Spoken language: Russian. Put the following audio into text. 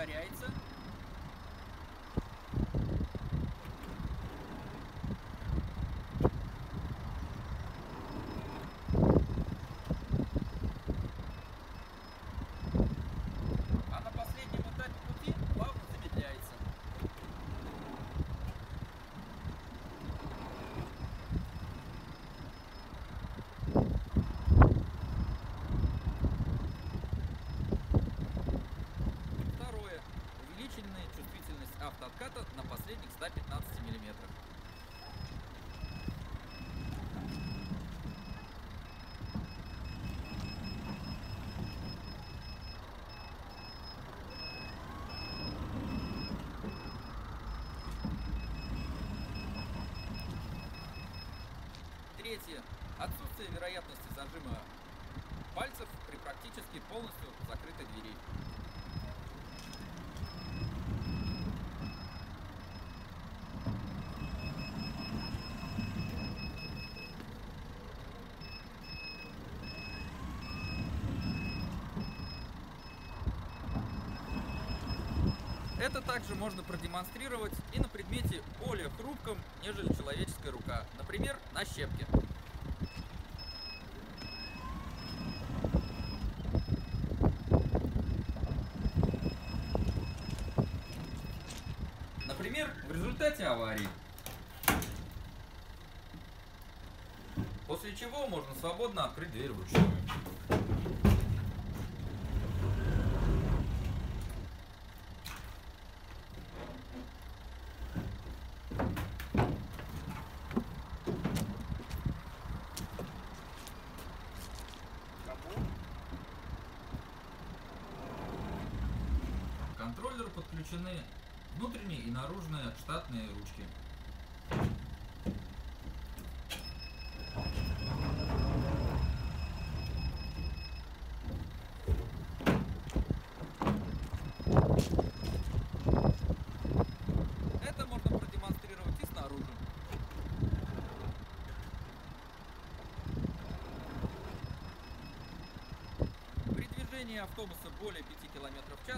ускоряется. Автоотката на последних 115 миллиметрах. Третье. Отсутствие вероятности зажима пальцев при практически полностью закрытой двери. Это также можно продемонстрировать и на предмете более хрупком, нежели человеческая рука, например, на щепке. Например, в результате аварии. После чего можно свободно открыть дверь вручную. К контроллеру подключены внутренние и наружные штатные ручки. Это можно продемонстрировать и снаружи. При движении автобуса более 5 км/ч